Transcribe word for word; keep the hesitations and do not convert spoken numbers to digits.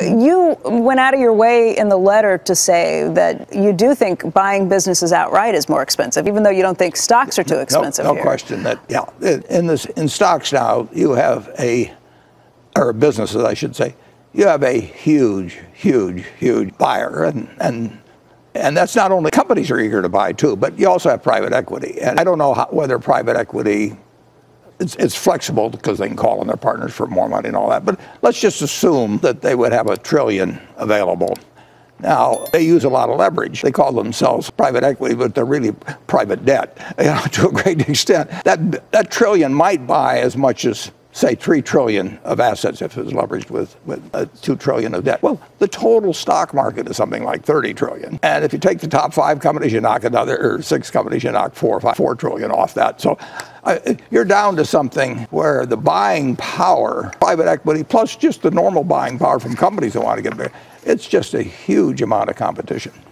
You went out of your way in the letter to say that you do think buying businesses outright is more expensive, even though you don't think stocks are too expensive. No, no question that, yeah. In, this, in stocks now, you have a, or businesses, I should say, you have a huge, huge, huge buyer. And, and, and that's not only companies are eager to buy, too, but you also have private equity. And I don't know how, whether private equity, It's, it's flexible because they can call on their partners for more money and all that. But let's just assume that they would have a trillion available. Now, they use a lot of leverage. They call themselves private equity, but they're really private debt, you know, to a great extent. That, that trillion might buy as much as, say, three trillion of assets if it was leveraged with, with uh, two trillion of debt. Well, the total stock market is something like thirty trillion. And if you take the top five companies, you knock another, or six companies, you knock four or five, four trillion off that. So. Uh, you're down to something where the buying power, private equity, plus just the normal buying power from companies that want to get bigger, it's just a huge amount of competition.